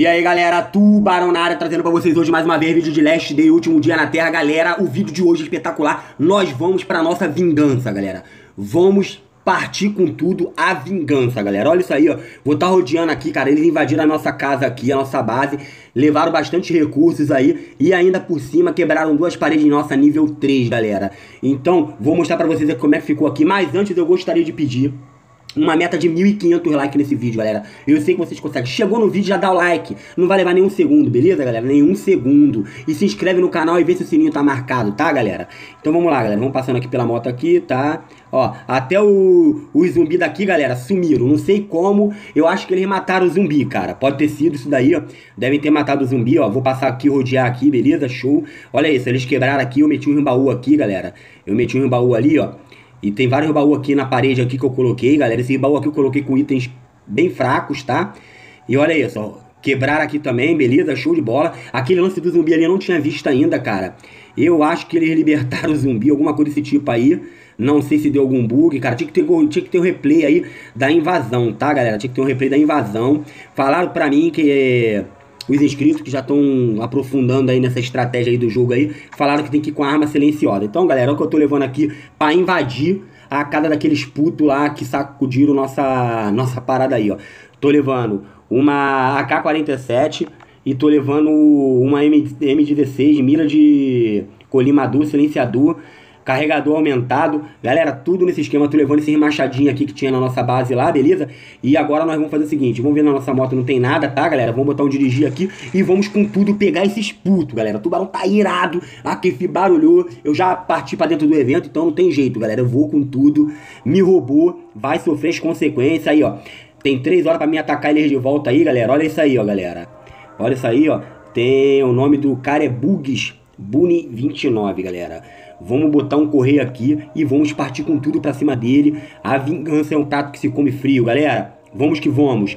E aí galera, Tubarão na área, trazendo pra vocês hoje mais uma vez vídeo de Last Day, último dia na Terra. Galera, o vídeo de hoje é espetacular, nós vamos pra nossa vingança, galera. Vamos partir com tudo a vingança, galera. Olha isso aí, ó, vou estar rodeando aqui, cara, eles invadiram a nossa casa aqui, a nossa base, levaram bastante recursos aí e ainda por cima quebraram duas paredes nossa nível 3, galera. Então, vou mostrar pra vocês como é que ficou aqui, mas antes eu gostaria de pedir uma meta de 1.500 likes nesse vídeo, galera. Eu sei que vocês conseguem. Chegou no vídeo, já dá o like. Não vai levar nenhum segundo, beleza, galera? Nenhum segundo. E se inscreve no canal e vê se o sininho tá marcado, tá, galera? Então vamos lá, galera. Vamos passando aqui pela moto aqui, tá? Ó, até o zumbi daqui, galera, sumiram. Não sei como. Eu acho que eles mataram o zumbi, cara. Pode ter sido isso daí, ó. Devem ter matado o zumbi, ó. Vou passar aqui, rodear aqui, beleza? Show. Olha isso. Eles quebraram aqui. Eu meti um baú aqui, galera. Eu meti um baú ali, ó. E tem vários baús aqui na parede aqui que eu coloquei, galera. Esse baú aqui eu coloquei com itens bem fracos, tá? E olha isso, ó. Quebraram aqui também, beleza? Show de bola. Aquele lance do zumbi ali eu não tinha visto ainda, cara. Eu acho que eles libertaram o zumbi, alguma coisa desse tipo aí. Não sei se deu algum bug, cara. Tinha que ter um replay aí da invasão, tá, galera? Tinha que ter um replay da invasão. Falaram pra mim que os inscritos que já estão aprofundando aí nessa estratégia aí do jogo aí, falaram que tem que ir com a arma silenciosa. Então, galera, olha o que eu tô levando aqui pra invadir a casa daqueles putos lá que sacudiram nossa parada aí, ó. Tô levando uma AK-47 e tô levando uma M16, mira de colimador, silenciador, carregador aumentado. Galera, tudo nesse esquema. Tô levando esses machadinhos aqui que tinha na nossa base lá, beleza? E agora nós vamos fazer o seguinte. Vamos ver na nossa moto, não tem nada, tá, galera? Vamos botar um dirigir aqui e vamos com tudo pegar esses putos, galera. O Tubarão tá irado. Aqui se barulhou. Eu já parti pra dentro do evento, então não tem jeito, galera. Eu vou com tudo. Me roubou. Vai sofrer as consequências aí, ó. Tem 3 horas pra mim atacar eles de volta aí, galera. Olha isso aí, ó, galera. Olha isso aí, ó. Tem o nome do cara é Bugs. Buni 29, galera. Vamos botar um correio aqui e vamos partir com tudo pra cima dele. A vingança é um prato que se come frio, galera. Vamos que vamos.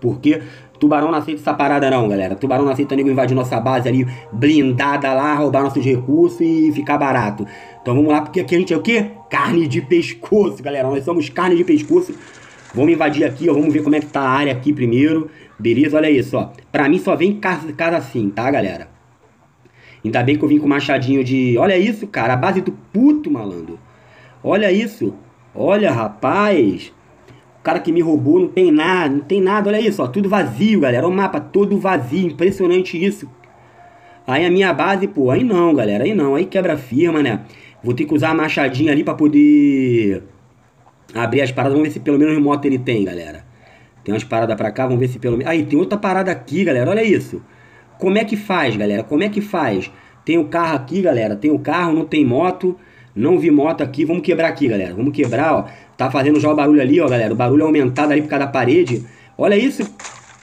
Porque Tubarão não aceita essa parada não, galera. Tubarão não aceita nego invadir nossa base ali, blindada lá, roubar nossos recursos e ficar barato. Então vamos lá, porque aqui a gente é o quê? Carne de pescoço, galera. Nós somos carne de pescoço. Vamos invadir aqui, ó. Vamos ver como é que tá a área aqui primeiro. Beleza? Olha isso, ó. Pra mim só vem casa assim, tá, galera? Ainda bem que eu vim com machadinho de... Olha isso, cara. A base do puto, malandro. Olha isso. Olha, rapaz. O cara que me roubou não tem nada. Não tem nada. Olha isso, ó. Tudo vazio, galera. O mapa todo vazio. Impressionante isso. Aí a minha base, pô. Aí não, galera. Aí não. Aí quebra firma, né? Vou ter que usar a machadinha ali pra poder abrir as paradas. Vamos ver se pelo menos moto ele tem, galera. Tem umas paradas pra cá. Vamos ver se pelo menos... Aí, tem outra parada aqui, galera. Olha isso. Como é que faz, galera? Como é que faz? Tem o carro aqui, galera. Tem o carro, não tem moto. Não vi moto aqui. Vamos quebrar aqui, galera. Vamos quebrar, ó. Tá fazendo já o barulho ali, ó, galera. O barulho aumentado ali por causa da parede. Olha isso.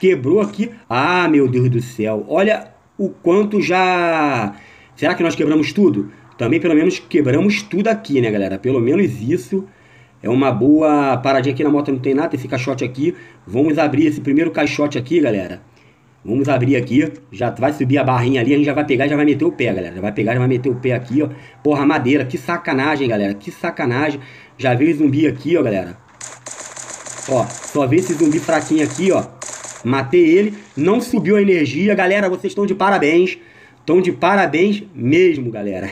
Quebrou aqui. Ah, meu Deus do céu. Olha o quanto já... Será que nós quebramos tudo? Também, pelo menos, quebramos tudo aqui, né, galera? Pelo menos isso. É uma boa paradinha aqui na moto. Não tem nada. Tem esse caixote aqui. Vamos abrir esse primeiro caixote aqui, galera. Vamos abrir aqui, já vai subir a barrinha ali, a gente já vai pegar e já vai meter o pé, galera. Já vai pegar e já vai meter o pé aqui, ó. Porra, madeira, que sacanagem, galera, que sacanagem. Já veio zumbi aqui, ó, galera. Ó, só veio esse zumbi fraquinho aqui, ó. Matei ele, não subiu a energia. Galera, vocês estão de parabéns. Estão de parabéns mesmo, galera.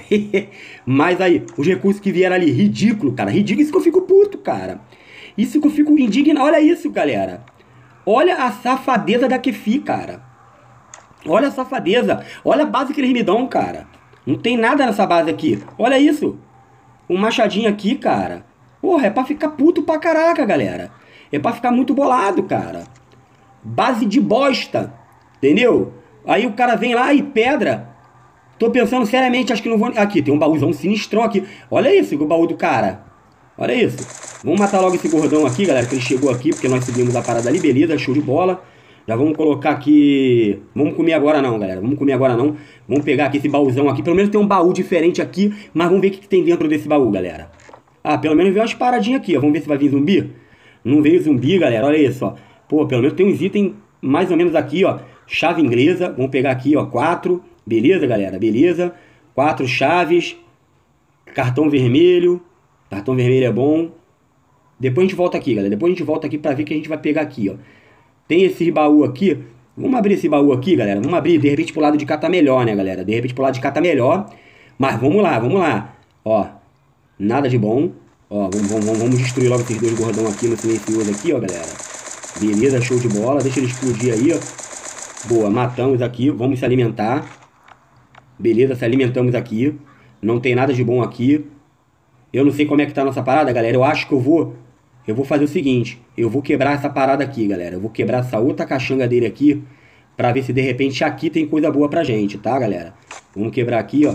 Mas aí, os recursos que vieram ali, ridículo, cara. Ridículo, isso que eu fico puto, cara. Isso que eu fico indignado, olha isso, galera. Olha a safadeza da Kefi, cara. Olha a safadeza. Olha a base que eles me dão, cara. Não tem nada nessa base aqui. Olha isso. Um machadinho aqui, cara. Porra, é pra ficar puto pra caraca, galera. É pra ficar muito bolado, cara. Base de bosta. Entendeu? Aí o cara vem lá e pedra. Tô pensando seriamente, acho que não vou... Aqui, tem um baúzão sinistrão aqui. Olha isso, o baú do cara. Olha isso. Vamos matar logo esse gordão aqui, galera, que ele chegou aqui, porque nós subimos a parada ali, beleza, show de bola. Já vamos colocar aqui... Vamos comer agora não, galera, vamos comer agora não. Vamos pegar aqui esse baúzão aqui, pelo menos tem um baú diferente aqui, mas vamos ver o que tem dentro desse baú, galera. Ah, pelo menos veio umas paradinhas aqui, ó. Vamos ver se vai vir zumbi. Não veio zumbi, galera, olha isso, ó. Pô, pelo menos tem uns itens mais ou menos aqui, ó. Chave inglesa, vamos pegar aqui, ó, 4. Beleza, galera, beleza. 4 chaves. Cartão vermelho. Cartão vermelho é bom. Depois a gente volta aqui, galera. Depois a gente volta aqui pra ver o que a gente vai pegar aqui, ó. Tem esse baú aqui. Vamos abrir esse baú aqui, galera. Vamos abrir, de repente pro lado de cá tá melhor, né, galera? De repente pro lado de cá tá melhor. Mas vamos lá, vamos lá. Ó, nada de bom. Ó, vamos destruir logo esses dois gordão aqui no silencioso aqui, ó, galera. Beleza, show de bola. Deixa ele explodir aí, ó. Boa, matamos aqui. Vamos se alimentar. Beleza, se alimentamos aqui. Não tem nada de bom aqui. Eu não sei como é que tá a nossa parada, galera. Eu acho que eu vou fazer o seguinte. Eu vou quebrar essa parada aqui, galera. Eu vou quebrar essa outra caixanga dele aqui, pra ver se de repente aqui tem coisa boa pra gente, tá, galera? Vamos quebrar aqui, ó.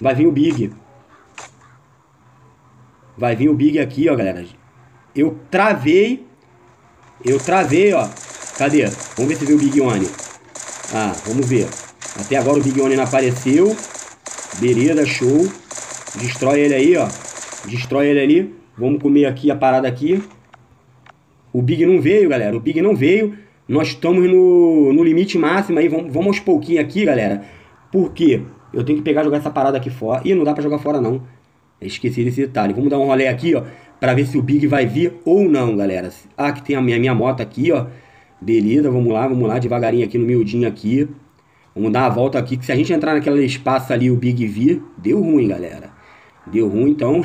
Vai vir o Big. Vai vir o Big aqui, ó, galera. Eu travei, ó. Cadê? Vamos ver se veio o Big One. Ah, vamos ver. Até agora o Big One não apareceu. Beleza, show. Destrói ele aí, ó. Destrói ele ali. Vamos comer aqui a parada aqui. O Big não veio, galera. O Big não veio. Nós estamos no limite máximo aí. Vamos aos pouquinhos aqui, galera. Por quê? Eu tenho que pegar e jogar essa parada aqui fora. Ih, não dá pra jogar fora, não. Esqueci desse detalhe. Vamos dar um rolê aqui, ó. Pra ver se o Big vai vir ou não, galera. Ah, que tem a minha moto aqui, ó. Beleza, vamos lá, devagarinho aqui no miudinho aqui. Vamos dar a volta aqui, que se a gente entrar naquele espaço ali, o Big vir, deu ruim, galera. Deu ruim, então.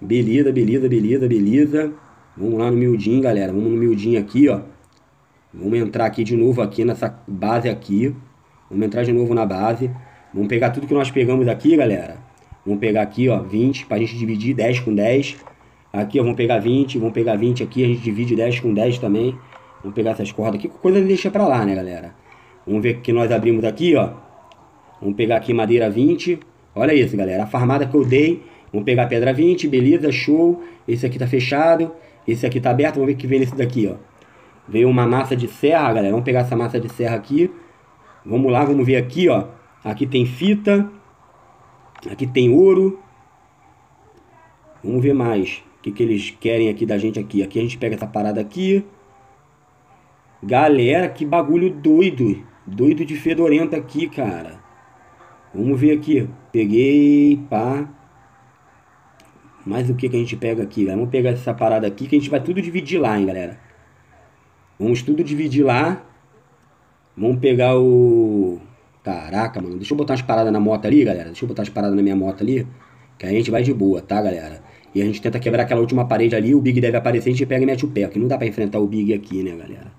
Beleza, beleza, beleza, beleza. Vamos lá no miudinho, galera. Vamos no miudinho aqui, ó. Vamos entrar aqui de novo aqui nessa base aqui. Vamos entrar de novo na base. Vamos pegar tudo que nós pegamos aqui, galera. Vamos pegar aqui, ó, 20, pra gente dividir 10 com 10. Aqui, ó, vamos pegar 20 aqui, a gente divide 10 com 10 também. Vamos pegar essas cordas aqui, coisa deixa pra lá, né, galera? Vamos ver o que nós abrimos aqui, ó. Vamos pegar aqui madeira 20. Olha isso, galera, a farmada que eu dei. Vamos pegar pedra 20, beleza, show. Esse aqui tá fechado, esse aqui tá aberto. Vamos ver o que vem nesse daqui, ó. Veio uma massa de serra, galera, vamos pegar essa massa de serra aqui. Vamos lá, vamos ver aqui, ó. Aqui tem fita. Aqui tem ouro. Vamos ver mais. O que que eles querem aqui da gente aqui. Aqui a gente pega essa parada aqui. Galera, que bagulho doido. Doido de fedorento aqui, cara. Vamos ver aqui. Peguei, pá. Mas o que que a gente pega aqui, galera? Vamos pegar essa parada aqui que a gente vai tudo dividir lá, hein, galera. Vamos tudo dividir lá. Vamos pegar o... Caraca, mano. Deixa eu botar as paradas na moto ali, galera. Deixa eu botar as paradas na minha moto ali. Que a gente vai de boa, tá, galera? E a gente tenta quebrar aquela última parede ali. O Big deve aparecer, a gente pega e mete o pé. Porque não dá pra enfrentar o Big aqui, né, galera?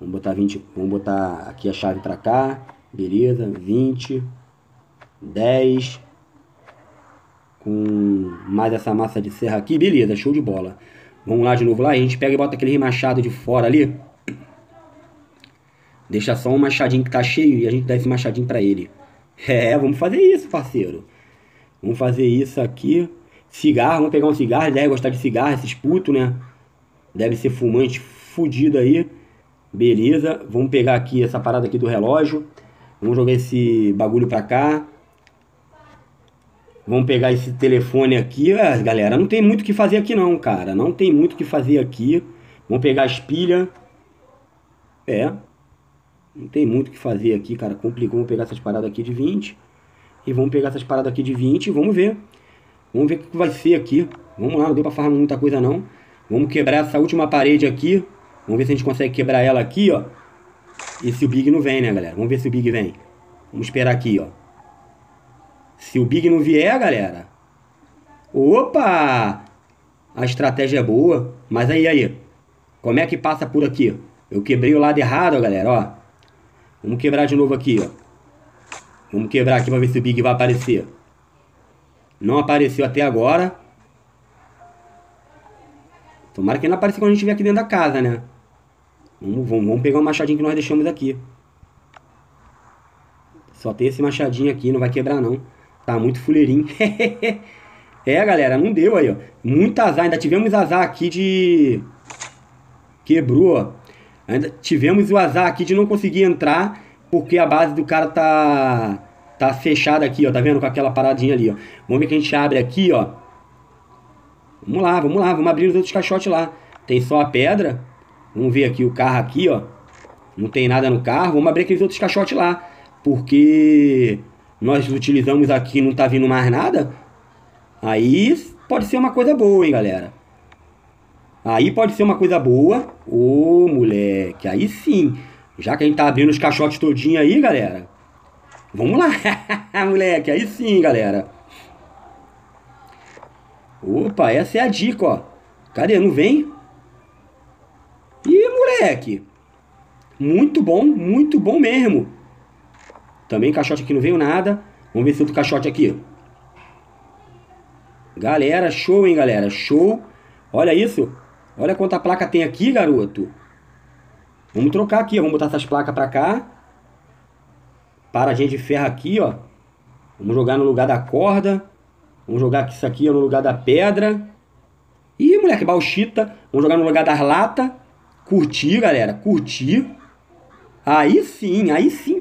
Vamos botar 20, vamos botar aqui a chave pra cá, beleza, 20, 10, com mais essa massa de serra aqui, beleza, show de bola. Vamos lá de novo lá, a gente pega e bota aquele machado de fora ali, deixa só um machadinho que tá cheio e a gente dá esse machadinho pra ele. É, vamos fazer isso, parceiro, vamos fazer isso aqui. Cigarro, vamos pegar um cigarro, ele deve gostar de cigarro, esses putos, né, deve ser fumante fudido aí. Beleza, vamos pegar aqui essa parada aqui do relógio. Vamos jogar esse bagulho pra cá. Vamos pegar esse telefone aqui. Ah, galera, não tem muito o que fazer aqui não, cara. Não tem muito o que fazer aqui. Vamos pegar as pilhas. É. Não tem muito o que fazer aqui, cara. Complicou. Vamos pegar essas paradas aqui de 20. E vamos pegar essas paradas aqui de 20 e vamos ver. Vamos ver o que vai ser aqui. Vamos lá, não deu pra farmar muita coisa não. Vamos quebrar essa última parede aqui. Vamos ver se a gente consegue quebrar ela aqui, ó. E se o Big não vem, né, galera? Vamos ver se o Big vem. Vamos esperar aqui, ó. Se o Big não vier, galera... Opa! A estratégia é boa. Mas aí. Como é que passa por aqui? Eu quebrei o lado errado, ó, galera, ó. Vamos quebrar de novo aqui, ó. Vamos quebrar aqui pra ver se o Big vai aparecer. Não apareceu até agora. Tomara que ele não apareça quando a gente estiver aqui dentro da casa, né? Vamos pegar um machadinho que nós deixamos aqui. Só tem esse machadinho aqui, não vai quebrar não. Tá muito fuleirinho. É, galera, não deu aí, ó. Muito azar, ainda tivemos azar aqui de... Quebrou, ó. Ainda tivemos o azar aqui de não conseguir entrar, porque a base do cara tá fechada aqui, ó. Tá vendo? Com aquela paradinha ali, ó. Vamos ver que a gente abre aqui, ó. Vamos lá, vamos abrir os outros caixotes lá. Tem só a pedra. Vamos ver aqui o carro aqui, ó. Não tem nada no carro, vamos abrir aqueles outros caixotes lá. Porque nós utilizamos aqui, não tá vindo mais nada. Aí pode ser uma coisa boa, hein, galera. Aí pode ser uma coisa boa. Ô, moleque, aí sim. Já que a gente tá abrindo os caixotes todinho aí, galera. Vamos lá. Moleque, aí sim, galera. Opa, essa é a dica, ó. Cadê? Não vem? Ih, moleque. Muito bom mesmo. Também caixote aqui não veio nada. Vamos ver esse outro caixote aqui. Galera, show, hein, galera. Show. Olha isso. Olha quanta placa tem aqui, garoto. Vamos trocar aqui, ó. Vamos botar essas placas pra cá. Paradinha de ferro aqui, ó. Vamos jogar no lugar da corda. Vamos jogar isso aqui no lugar da pedra. Ih, moleque, bauxita. Vamos jogar no lugar das latas. Curtir, galera. Curtir. Aí sim,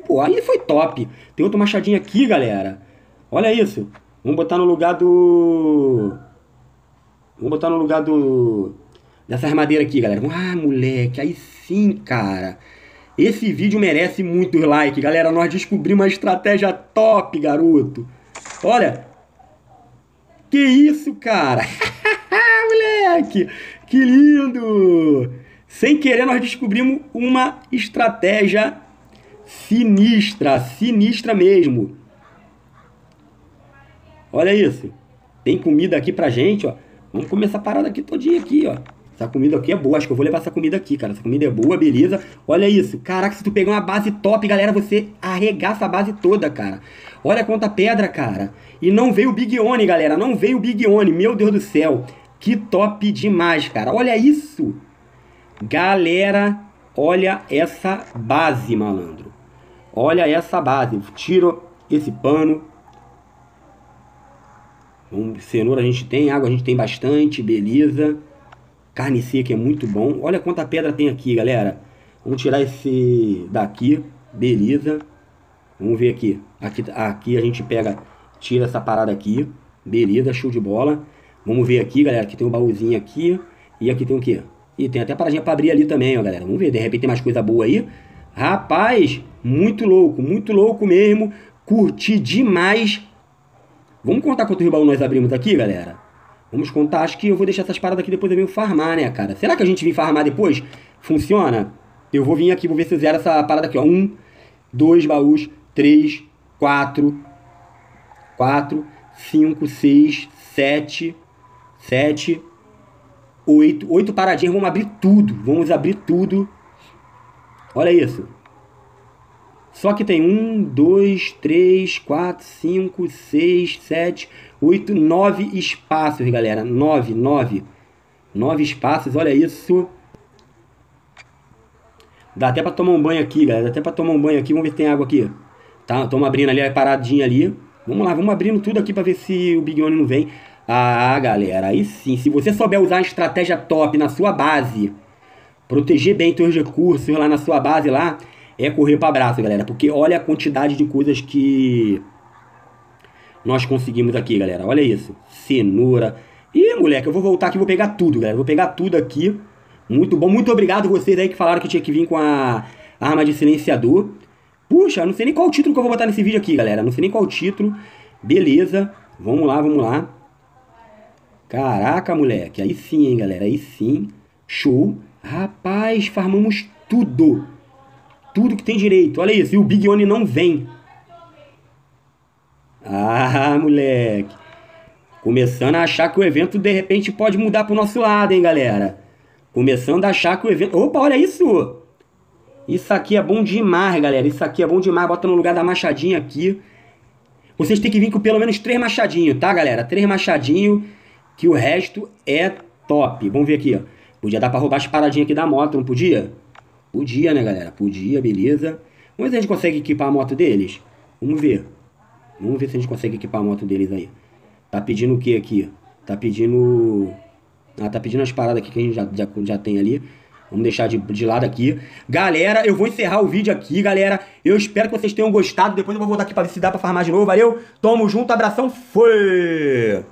pô. Aí foi top. Tem outro machadinho aqui, galera. Olha isso. Vamos botar no lugar do... Dessas madeiras aqui, galera. Ah, moleque. Aí sim, cara. Esse vídeo merece muito like, galera. Nós descobrimos uma estratégia top, garoto. Olha. Que isso, cara. Moleque. Que lindo. Sem querer, nós descobrimos uma estratégia sinistra. Sinistra mesmo. Olha isso. Tem comida aqui pra gente, ó. Vamos comer essa parada aqui todinha aqui, ó. Essa comida aqui é boa. Acho que eu vou levar essa comida aqui, cara. Essa comida é boa, beleza. Olha isso. Caraca, se tu pegar uma base top, galera, você arregaça a base toda, cara. Olha quanta pedra, cara. E não veio o Big One, galera. Não veio o Big One. Meu Deus do céu. Que top demais, cara. Olha isso. Galera, olha essa base, malandro. Olha essa base. Tiro esse pano. Cenoura a gente tem, água a gente tem bastante, beleza. Carne seca é muito bom. Olha quanta pedra tem aqui, galera. Vamos tirar esse daqui, beleza. Vamos ver aqui. Aqui a gente pega, tira essa parada aqui, beleza, show de bola. Vamos ver aqui, galera, que tem um baúzinho aqui. E aqui tem o quê? E tem até paradinha pra abrir ali também, ó, galera. Vamos ver, de repente tem mais coisa boa aí. Rapaz, muito louco mesmo. Curti demais. Vamos contar quantos baús nós abrimos aqui, galera? Vamos contar, acho que eu vou deixar essas paradas aqui, depois eu venho farmar, né, cara? Será que a gente vem farmar depois? Funciona? Eu vou vir aqui, vou ver se eu zero essa parada aqui, ó. 1, 2 baús, 3, 4, 5, 6, 7, 8. 8 paradinhas, vamos abrir tudo. Vamos abrir tudo. Olha isso. Só que tem 1, 2, 3, 4, 5, 6, 7, 8, 9 espaços, galera. 9 espaços, olha isso. Dá até pra tomar um banho aqui, galera. Dá até pra tomar um banho aqui. Vamos ver se tem água aqui. Tá, estamos abrindo ali, a paradinha ali. Vamos lá, vamos abrindo tudo aqui pra ver se o Big One não vem. Ah, galera, aí sim. Se você souber usar a estratégia top na sua base, proteger bem seus recursos lá na sua base lá, é correr para braço, galera, porque olha a quantidade de coisas que nós conseguimos aqui, galera. Olha isso, cenoura. Ih, moleque, eu vou voltar aqui, vou pegar tudo, galera. Vou pegar tudo aqui. Muito bom, muito obrigado vocês aí que falaram que tinha que vir com a arma de silenciador. Puxa, não sei nem qual o título que eu vou botar nesse vídeo aqui, galera. Não sei nem qual o título. Beleza, vamos lá, vamos lá. Caraca, moleque, aí sim, hein, galera, aí sim. Show. Rapaz, farmamos tudo. Tudo que tem direito. Olha isso. E o Big One não vem. Ah, moleque. Começando a achar que o evento, de repente, pode mudar pro nosso lado, hein, galera. Começando a achar que o evento... Opa, olha isso. Isso aqui é bom demais, galera. Isso aqui é bom demais. Bota no lugar da machadinha aqui. Vocês têm que vir com pelo menos 3 machadinhos, tá, galera? 3 machadinhos. Que o resto é top. Vamos ver aqui, ó. Podia dar pra roubar as paradinhas aqui da moto, não podia? Podia, né, galera? Podia, beleza. Vamos ver se a gente consegue equipar a moto deles. Vamos ver. Vamos ver se a gente consegue equipar a moto deles aí. Tá pedindo o que aqui? Tá pedindo... Ah, tá pedindo as paradas aqui que a gente já tem ali. Vamos deixar de lado aqui. Galera, eu vou encerrar o vídeo aqui, galera. Eu espero que vocês tenham gostado. Depois eu vou voltar aqui pra ver se dá pra farmar de novo. Valeu? Tamo junto, abração. Foi!